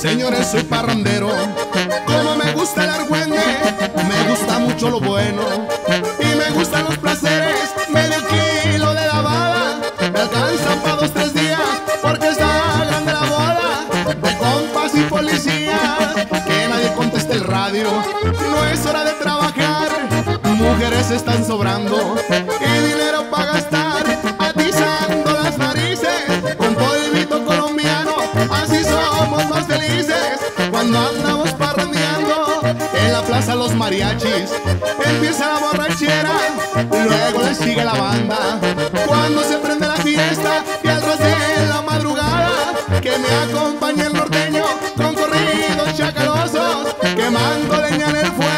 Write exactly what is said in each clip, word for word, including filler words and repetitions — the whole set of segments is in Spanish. Señores, soy parrandero, como me gusta el argüende, me gusta mucho lo bueno y me gustan los placeres. Medio kilo de lavada me alcanza para dos, tres días, porque está grande la boda de compas y policías. Que nadie conteste el radio, no es hora de trabajar, mujeres están sobrando y dinero para gastar, atizando las narices con polvito colombiano. Así somos más felices cuando andamos parrandeando. En la plaza los mariachis, empieza la borrachera, luego le sigue la banda cuando se prende la fiesta. Y al ras de la madrugada que me acompaña el norteño con corridos chacalosos, quemando leña en el fuego.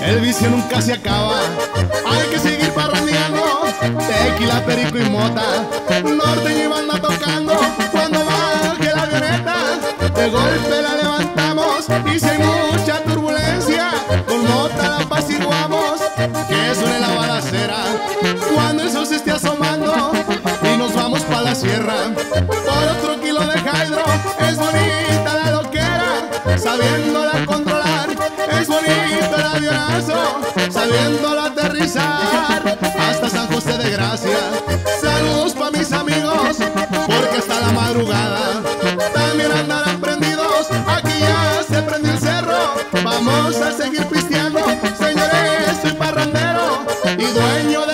El vicio nunca se acaba, hay que seguir parrandeando. Tequila, perico y mota, norteño y banda tocando. Cuando baje la avioneta, de golpe la levantamos. Y si hay mucha turbulencia, con mota la apaciguamos. Que suene la balacera cuando el sol se esté asomando. Y nos vamos pa' la sierra por otro kilo de jaidro. Es bonita la loquera, sabiéndola controlar. Es bonito el avionazo, sabiéndolo aterrizar. Hasta San José de Gracia, saludos pa' mis amigos, porque hasta la madrugada también andarán prendidos. Aquí ya se prendió el cerro, vamos a seguir pisteando. Señores, soy parrandero y dueño de